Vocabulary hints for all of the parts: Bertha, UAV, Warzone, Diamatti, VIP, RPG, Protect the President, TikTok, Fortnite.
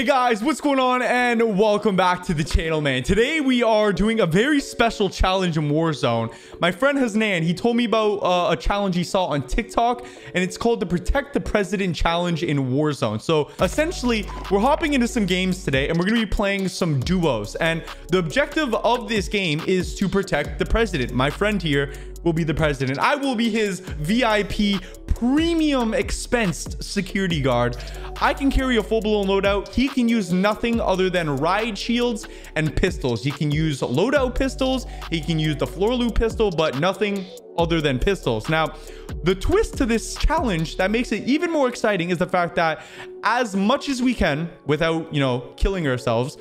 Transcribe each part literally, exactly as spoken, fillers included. Hey guys, what's going on and welcome back to the channel, man. Today we are doing a very special challenge in Warzone. My friend Hasnan, he told me about uh, a challenge he saw on TikTok, and it's called the Protect the President challenge in Warzone. So essentially, we're hopping into some games today and we're gonna be playing some duos, and the objective of this game is to protect the president. My friend here will be the president. I will be his V I P premium expensed security guard. I can carry a full-blown loadout. He can use nothing other than riot shields and pistols. He can use loadout pistols. He can use the floor loop pistol, but nothing other than pistols. Now, the twist to this challenge that makes it even more exciting is the fact that as much as we can, without, you know, killing ourselves,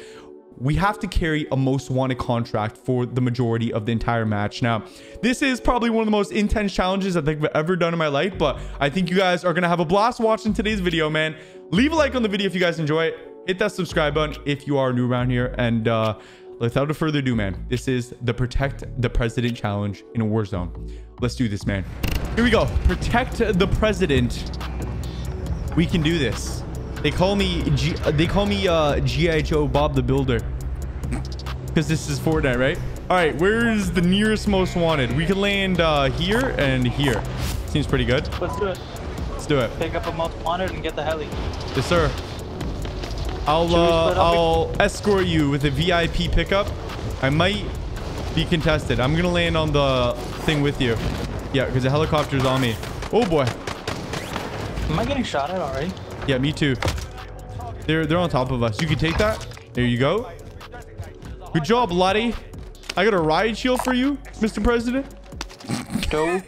we have to carry a most wanted contract for the majority of the entire match. Now, this is probably one of the most intense challenges I think I've ever done in my life, but I think you guys are gonna have a blast watching today's video, man. Leave a like on the video if you guys enjoy it. Hit that subscribe button if you are new around here. And uh, without further ado, man, this is the Protect the President challenge in Warzone. Let's do this, man. Here we go. Protect the President. We can do this. They call me G they call me uh G I Joe Bob the Builder because this is Fortnite, right? All right, where's the nearest most wanted? We can land uh here and here. Seems pretty good. Let's do it. Let's do it. Pick up a most wanted and get the heli. Yes, sir. I'll uh, I'll escort you with a V I P pickup. I might be contested. I'm gonna land on the thing with you. Yeah, because the helicopter's on me. Oh boy. Am I getting shot at already? Yeah, me too. They're they're on top of us. You can take that. There you go. Good job, Lottie. I got a riot shield for you, Mister President. No.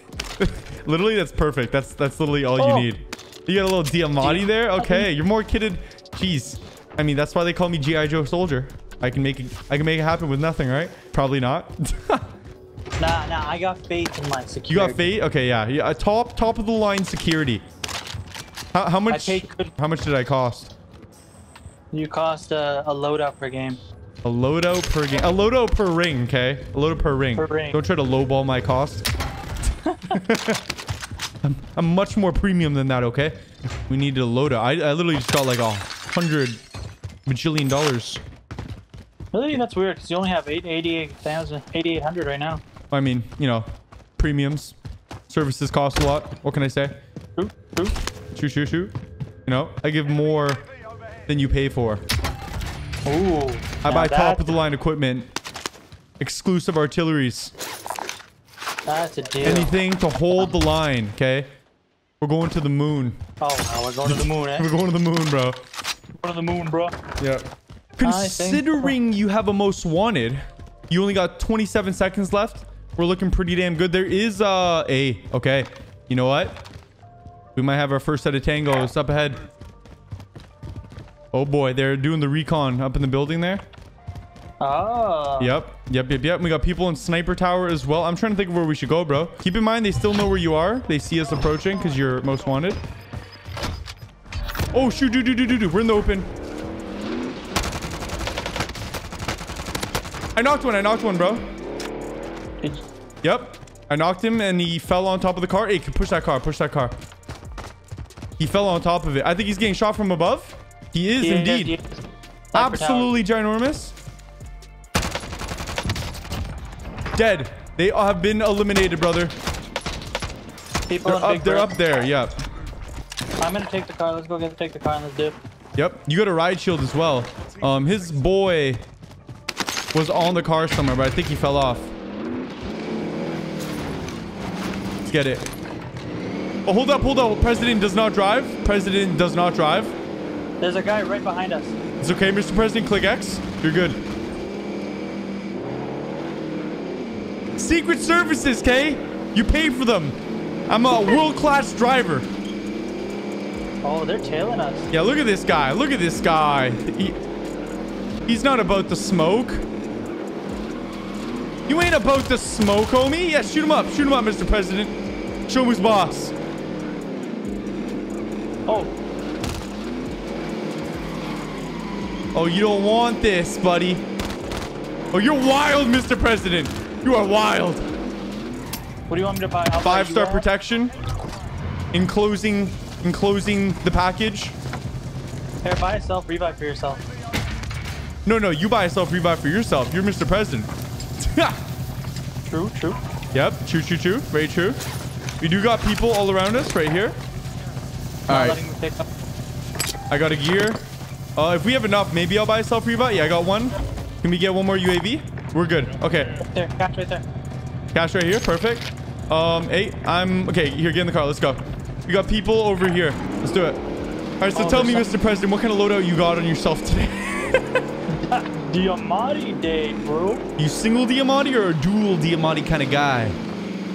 Literally, that's perfect. That's that's literally all oh. you need. You got a little Diamatti there. Okay, you're more kitted. Jeez. I mean, that's why they call me G I Joe Soldier. I can make it. I can make it happen with nothing, right? Probably not. nah, nah. I got faith in my security. You got faith? Okay, yeah. Yeah. Top top of the line security. How, how much? How much did I cost? You cost uh, a loadout per game. A loadout per game. A loadout per ring. Okay. A loadout per ring. Per ring. Don't try to lowball my cost. I'm, I'm much more premium than that. Okay. We need a loadout. I, I literally just got like a hundred bajillion dollars. Really? That's weird. Cause you only have eight eighty-eight thousand, eighty-eight hundred right now. I mean, you know, premiums, services cost a lot. What can I say? Oop, oop. Shoot, shoot, shoot. You know, I give more than you pay for. Ooh. I buy top of the line equipment. Exclusive artilleries. That's a deal. Anything to hold the line, okay? We're going to the moon. Oh, no, we're going to the moon, eh? We're going to the moon, bro. We're going to the moon, bro. Yeah. Considering you have a most wanted, you only got twenty-seven seconds left. We're looking pretty damn good. There is uh, a... Okay. You know what? We might have our first set of tangos up ahead. Oh boy, they're doing the recon up in the building there. Oh. Yep, yep, yep, yep. We got people in sniper tower as well. I'm trying to think of where we should go, bro. Keep in mind, they still know where you are. They see us approaching because you're most wanted. Oh shoot, dude, dude, dude, dude, we're in the open. I knocked one. I knocked one, bro. Yep, I knocked him and he fell on top of the car. Hey, push that car. Push that car. He fell on top of it. I think he's getting shot from above. He is yeah, indeed. Yeah, yeah. Absolutely ginormous. Dead. They have been eliminated, brother. People they're up, they're up there. Yep. I'm going to take the car. Let's go get take the car and let's dip. Yep. You got a ride shield as well. Um, his boy was on the car somewhere, but I think he fell off. Let's get it. Oh, hold up, hold up. President does not drive. President does not drive. There's a guy right behind us. It's okay, Mister President. Click X. You're good. Secret services, K. You pay for them. I'm a world-class driver. Oh, they're tailing us. Yeah, look at this guy. Look at this guy. He, he's not about the smoke. You ain't about the smoke, homie. Yeah, shoot him up. Shoot him up, Mister President. Show him who's boss. Oh. Oh, you don't want this, buddy. Oh, you're wild, Mister President. You are wild. What do you want me to buy? Five-star protection. Enclosing, enclosing the package. Here, buy yourself, revive for yourself. No, no, you buy yourself, revive for yourself. You're Mister President. True, true. Yep, true, true, true. Very true. We do got people all around us right here. All right. I got a gear. Uh, if we have enough, maybe I'll buy a self-revive. Yeah, I got one. Can we get one more U A V? We're good. Okay. There, cash right there. Cash right here. Perfect. Um, hey, I'm... Okay, here, get in the car. Let's go. We got people over here. Let's do it. All right, so oh, tell me, some... Mister President, what kind of loadout you got on yourself today? Diamatti day, bro. You single Diamatti or a dual Diamatti kind of guy?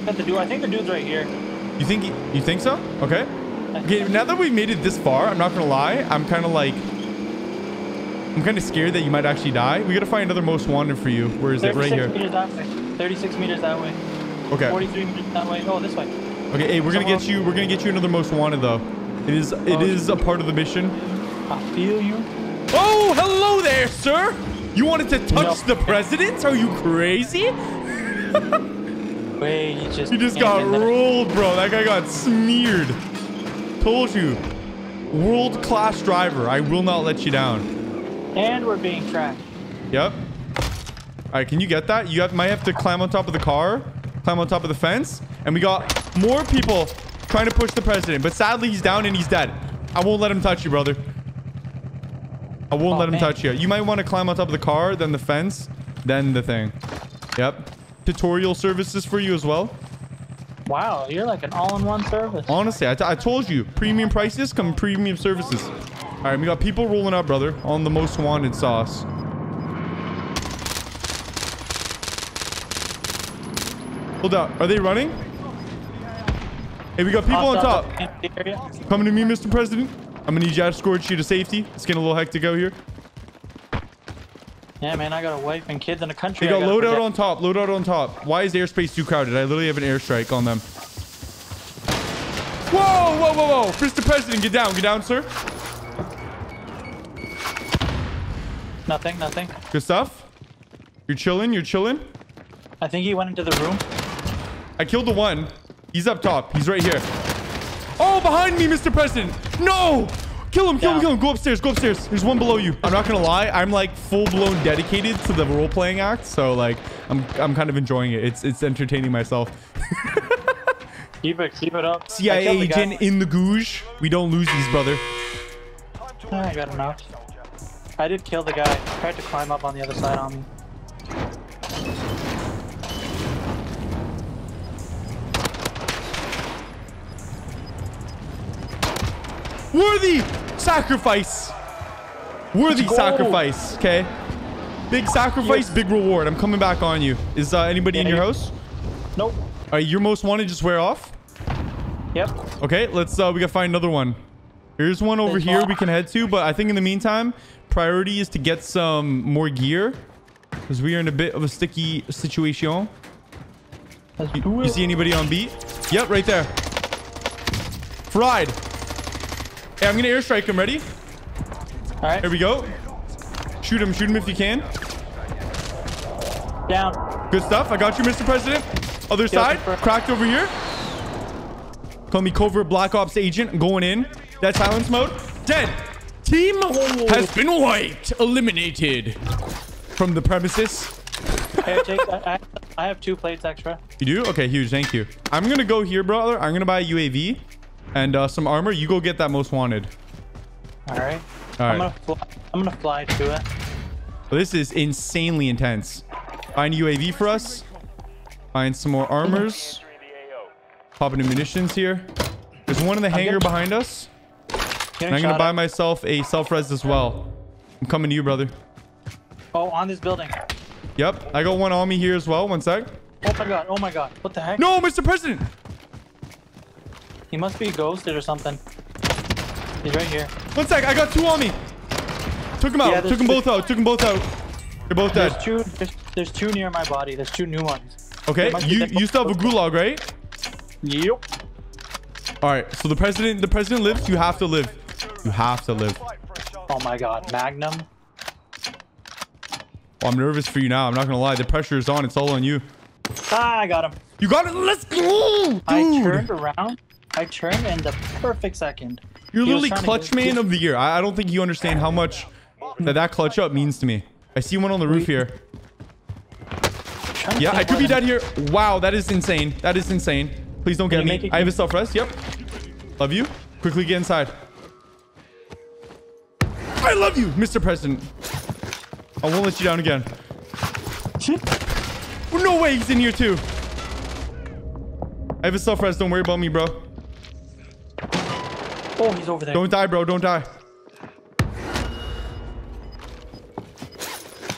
That's the dude. I think the dude's right here. You think... He... You think so? Okay. Okay, now that we've made it this far, I'm not going to lie. I'm kind of like... I'm kind of scared that you might actually die. We got to find another most wanted for you. Where is it? Right here. Meters that way. thirty-six meters that way. Okay. forty-three meters that way. Oh, this way. Okay, hey, we're going to get you... We're going to get you another most wanted, though. It is... It oh, is a part of the mission. I feel you. Oh, hello there, sir. You wanted to touch no. the president? Are you crazy? Wait, you just... You just got rolled, bro. That guy got smeared. Told you, world-class driver. I will not let you down. And we're being tracked. Yep. All right, can you get that? You have, might have to climb on top of the car, climb on top of the fence, and we got more people trying to push the president. But sadly, he's down and he's dead. I won't let him touch you, brother. I won't oh, let him man. touch you. You might want to climb on top of the car, then the fence, then the thing. Yep. Tutorial services for you as well. Wow, you're like an all-in-one service. Honestly, I, t I told you. Premium prices come premium services. All right, we got people rolling up, brother, on the most wanted sauce. Hold up. Are they running? Hey, we got people on top. Coming to me, Mister President. I'm going to need you to escort you to safety. It's getting a little hectic out here. Yeah, man, I got a wife and kids in the country. They got loadout on top, loadout on top. Why is airspace too crowded? I literally have an airstrike on them. Whoa, whoa, whoa, whoa. Mister President, get down. Get down, sir. Nothing, nothing. Good stuff. You're chilling, you're chilling. I think he went into the room. I killed the one. He's up top. He's right here. Oh, behind me, Mister President. No! Kill him, kill him, kill him. Go upstairs, go upstairs. There's one below you. I'm not going to lie. I'm like full-blown dedicated to the role-playing act. So like, I'm I'm kind of enjoying it. It's it's entertaining myself. Keep it, keep it up. C I A agent in the googe. We don't lose these, brother. I got enough. I did kill the guy. I tried to climb up on the other side on me. Worthy sacrifice. Worthy sacrifice. Okay. Big sacrifice, yes. Big reward. I'm coming back on you. Is uh, anybody yeah, in your house? Nope. All right, your most wanted just wear off. Yep. Okay, let's. Uh, we gotta find another one. Here's one over There's here one. we can head to, but I think in the meantime, priority is to get some more gear because we are in a bit of a sticky situation. You, you see anybody on beat? Yep, right there. Fried. Hey, I'm going to airstrike him. Ready? All right. Here we go. Shoot him. Shoot him if you can. Down. Good stuff. I got you, Mister President. Other side. Cracked over here. Call me covert Black Ops agent. Going in. That's silence mode. Dead. Team has been wiped. Eliminated from the premises. Hey, Jake, I, I have two plates extra. You do? Okay, huge. Thank you. I'm going to go here, brother. I'm going to buy a U A V. And uh, some armor. You go get that most wanted. All right. All right. I'm gonna fly, I'm gonna fly to it. Well, this is insanely intense. Find U A V for us. Find some more armors. Popping in munitions here. There's one in the hangar behind us. And I'm gonna buy myself a self-res as well. I'm coming to you, brother. Oh, on this building. Yep. I got one on me here as well. One sec. Oh my god. Oh my god. What the heck? No, Mister President. He must be ghosted or something. He's right here. One sec, I got two on me. Took him out. Yeah, Took them both out. Took them both out. They're both there's dead. Two, there's, there's two near my body. There's two new ones. Okay, you you still have a gulag, right? Yep. All right. So the president the president lives. You have to live. You have to live. Oh my God, Magnum. Well, I'm nervous for you now. I'm not gonna lie. The pressure is on. It's all on you. Ah, I got him. You got it. Let's go. Dude. I turned around. I turned in the perfect second. You're literally clutch man of the year. I, I don't think you understand how much that, that clutch up means to me. I see one on the roof here. Yeah, I could be down here. Wow, that is insane. That is insane. Please don't get me. I have a self-rest. Yep. Love you. Quickly get inside. I love you, Mister President. I won't let you down again. No way he's in here too. I have a self-res. Don't worry about me, bro. Oh, he's over there. Don't die, bro. Don't die.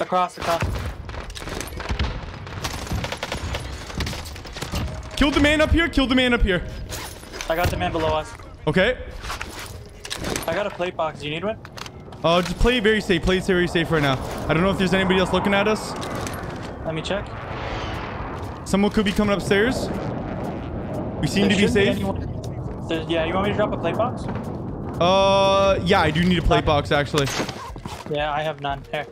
Across, across. Killed the man up here. Killed the man up here. I got the man below us. Okay. I got a plate box. Do you need one? Uh, just play very safe. Play very safe right now. I don't know if there's anybody else looking at us. Let me check. Someone could be coming upstairs. We seem there to be safe. Be so, yeah, you want me to drop a plate box? Uh, yeah, I do need a plate box actually. Yeah, I have none. Here.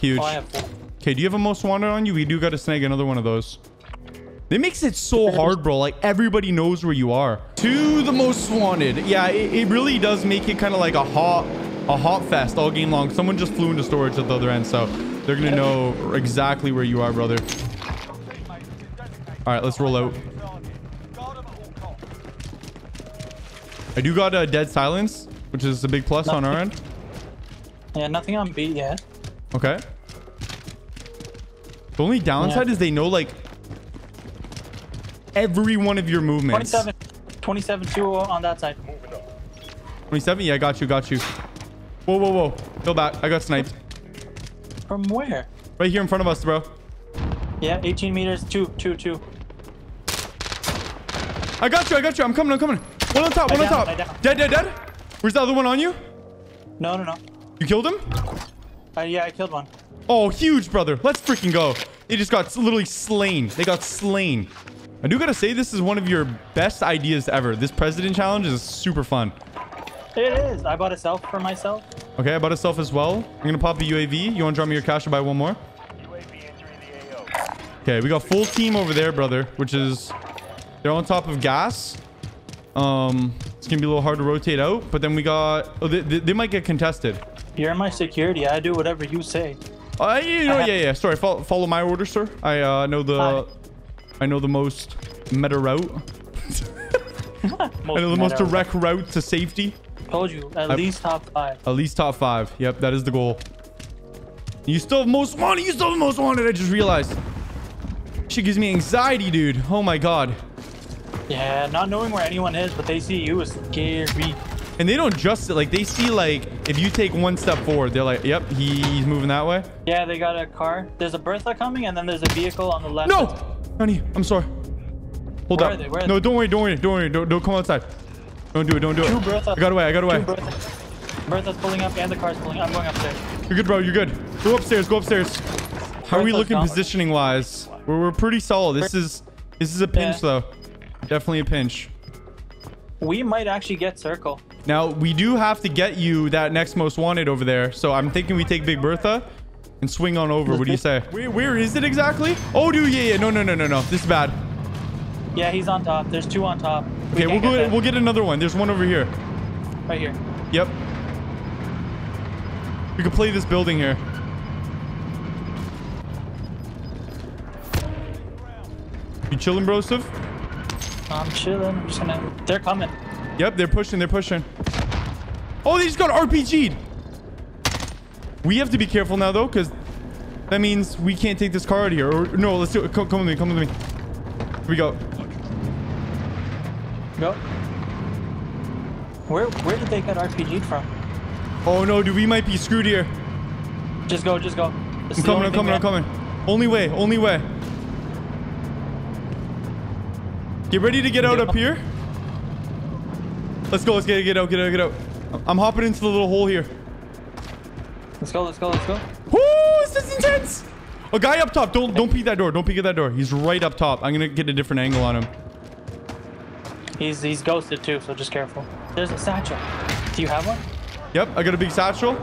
Huge. Oh, I have four. Okay, do you have a most wanted on you? We do got to snag another one of those. It makes it so hard, bro. Like, everybody knows where you are. To the most wanted. Yeah, it, it really does make it kind of like a hot... A hot fest all game long. Someone just flew into storage at the other end, so they're gonna know exactly where you are, brother. All right, let's roll out. I do got a dead silence, which is a big plus nothing. On our end. Yeah, nothing on B yet. Okay. The only downside yeah. is they know like every one of your movements. twenty-seven, twenty-seven, two on that side. twenty-seven, yeah, got you, got you. Whoa, whoa, whoa. Go back. I got sniped. From where? Right here in front of us, bro. Yeah, eighteen meters. Two, two, two. I got you. I got you. I'm coming. I'm coming. One on top. One on top. Dead, dead, dead. Where's the other one on you? No, no, no. You killed him? Uh, yeah, I killed one. Oh, huge, brother. Let's freaking go. They just got literally slain. They got slain. I do got to say, this is one of your best ideas ever. This president challenge is super fun. It is. I bought a self for myself. Okay, I bought a self as well. I'm gonna pop a U A V. You wanna drop me your cash or buy one more? U A V entering the A O. Okay, we got full team over there, brother, which is they're on top of gas. Um, it's gonna be a little hard to rotate out, but then we got oh, they, they, they might get contested. You're my security. I do whatever you say. Uh, you know, I yeah, yeah. Sorry, follow, follow my order, sir. I uh, know the Hi. I know the most meta route. I know the most direct route to safety. Told you, at I, least top five. At least top five. Yep, that is the goal. You still have most wanted. You still have most wanted. I just realized. Shit gives me anxiety, dude. Oh my god. Yeah, not knowing where anyone is, but they see you is scary. And they don't just like they see like if you take one step forward, they're like, "Yep, he's moving that way." Yeah, they got a car. There's a Bertha coming, and then there's a vehicle on the left. No, honey, I'm sorry. Hold where up. Are they? Where are no, they? Don't worry. Don't worry. Don't worry. Don't, don't come outside. Don't do it, don't do it. Bertha. I got away, I got away. Bertha. Bertha's pulling up and the car's pulling up. I'm going upstairs. You're good, bro, you're good. Go upstairs, go upstairs. How Bertha's are we looking positioning-wise? We're, we're pretty solid. This is this is a pinch, yeah. though. Definitely a pinch. We might actually get circle. Now, we do have to get you that next most wanted over there. So I'm thinking we take Big Bertha and swing on over. What do you say? Where, where is it exactly? Oh, dude, yeah, yeah. No, no, no, no, no. This is bad. Yeah, he's on top. There's two on top. Okay, we we'll go. Get we'll get another one. There's one over here. Right here. Yep. We can play this building here. You chilling, bro, Siv? I'm chilling. I'm just gonna. They're coming. Yep, they're pushing. They're pushing. Oh, they just got R P G'd. We have to be careful now, though, because that means we can't take this car out of here. Or no, let's do it. Come, come with me. Come with me. Here we go. Go. Where where did they get R P G'd from? Oh no, dude, we might be screwed here. Just go, just go. This I'm coming, I'm coming, I'm coming. Only way, only way. Get ready to get out up here. Let's go, let's get, get out, get out, get out. I'm hopping into the little hole here. Let's go, let's go, let's go. Woo, is this intense? A guy up top, don't don't peek that door, don't peek at that door. He's right up top. I'm gonna get a different angle on him. He's he's ghosted too, so just careful. There's a satchel. Do you have one? Yep, I got a big satchel.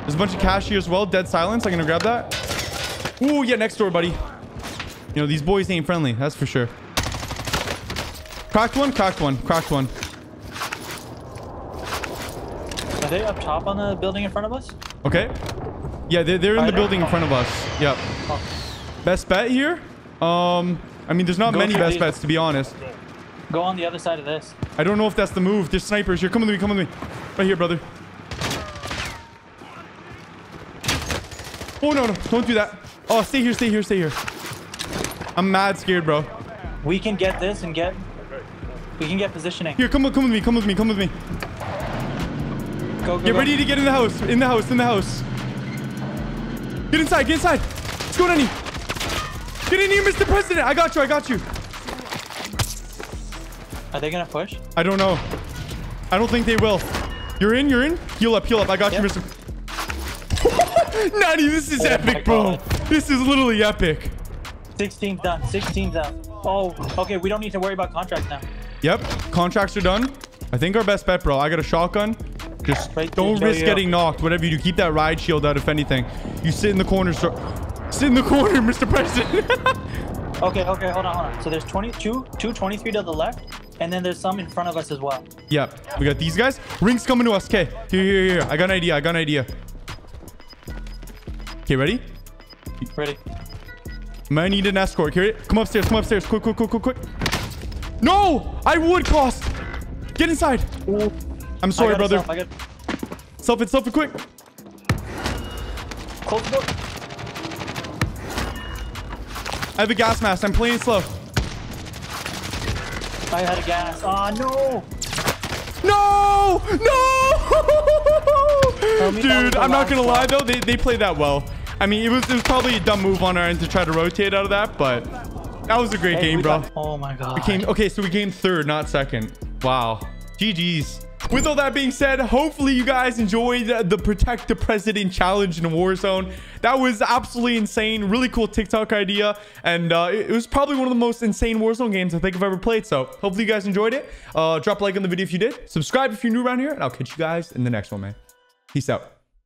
There's a bunch of cash here as well. Dead silence. I'm gonna grab that. Ooh, yeah, next door, buddy. You know these boys ain't friendly. That's for sure. Cracked one, cracked one, cracked one. Are they up top on the building in front of us? Okay. Yeah, they're, they're in right, the building in front of us. Yep. Fuck. Best bet here? Um, I mean, there's not Go many best these. bets, to be honest. Go on the other side of this. I don't know if that's the move. There's snipers. Here, come with me. Come with me. Right here, brother. Oh, no, no. Don't do that. Oh, stay here. Stay here. Stay here. I'm mad scared, bro. We can get this and get... We can get positioning. Here, come, come with me. Come with me. Come with me. Go, go, get ready go. to get in the house. In the house. In the house. Get inside. Get inside. Let's go, Nanny. Get in here, Mister President. I got you. I got you. Are they going to push? I don't know. I don't think they will. You're in. You're in. Heal up. Heal up. I got yep. you, Mister Nanny, this is oh epic, bro. This is literally epic. sixteen's done. sixteen's done. Oh, okay. We don't need to worry about contracts now. Yep, contracts are done. I think our best bet, bro. I got a shotgun. Just right don't risk getting knocked. Whatever you do, keep that ride shield out. If anything, you sit in the corner. Sir. Sit in the corner, Mister President. okay, okay, hold on, hold on. So there's twenty-two, two twenty-three to the left, and then there's some in front of us as well. Yep, we got these guys. Ring's coming to us. Okay, here, here, here. I got an idea. I got an idea. Okay, ready? Ready. Might need an escort. Here, come upstairs. Come upstairs. Quick, quick, quick, quick, quick. No, I would cost. Get inside. I'm sorry, I brother. Self, I got... self it, self it, quick. Close the door. I have a gas mask. I'm playing slow. I had a gas. Oh, no. No, no. Dude, I'm not going to lie, though. They, they played that well. I mean, it was, it was probably a dumb move on our end to try to rotate out of that, but... That was a great hey, game, bro. Got, oh my god. We came, okay, so we came third, not second. Wow. G G's. With all that being said, hopefully you guys enjoyed the, the Protect the President challenge in Warzone. That was absolutely insane. Really cool TikTok idea. And uh, it, it was probably one of the most insane Warzone games I think I've ever played. So hopefully you guys enjoyed it. Uh, drop a like on the video if you did. Subscribe if you're new around here. And I'll catch you guys in the next one, man. Peace out.